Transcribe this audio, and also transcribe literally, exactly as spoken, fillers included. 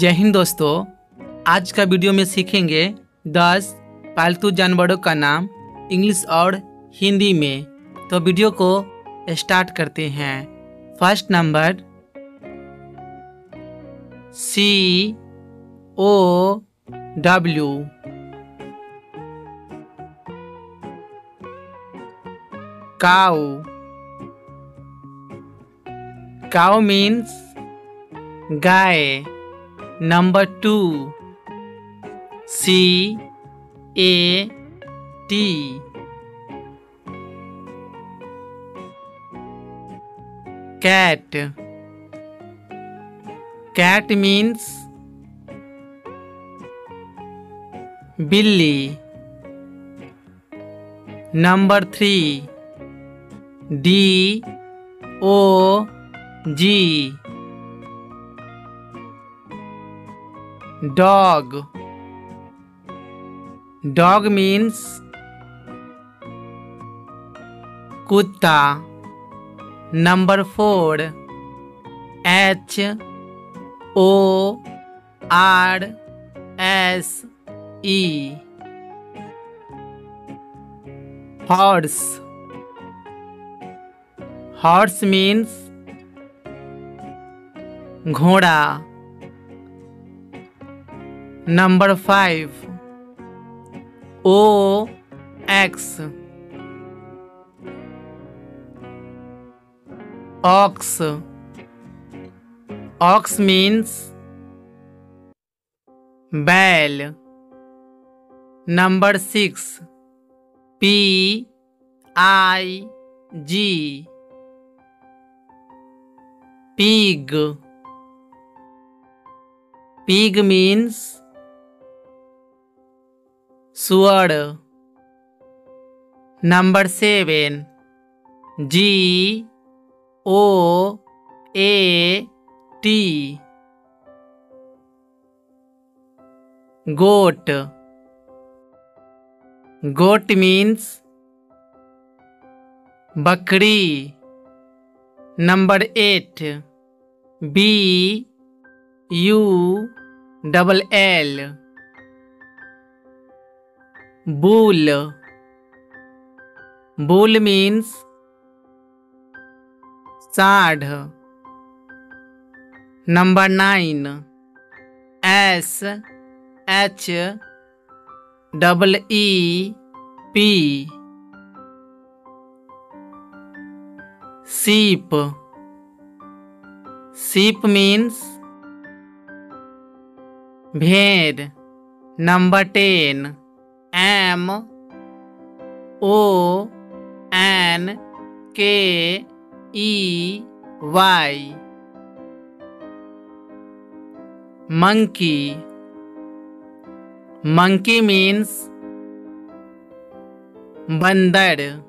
जय हिंद दोस्तों, आज का वीडियो में सीखेंगे दस पालतू जानवरों का नाम इंग्लिश और हिंदी में। तो वीडियो को स्टार्ट करते हैं। First number C O W. Cow. Cow means गाय। Number two C A T. Cat. Cat means बिल्ली। Number three D O G. Dog. Dog means कुत्ता। Number four H O R S E. Horse. Horse means घोड़ा। Number five O X. Ox. Ox means बैल। Number six P I G. Pig. Pig means सुअर। Number seven G O A T. Goat. Goat means बकरी। Number eight B U double L. Bull. Bull means साढ़। Number nine S H double E P. Sheep. Sheep means भेड़। Number ten M O N K E Y. Monkey. Monkey means बंदर।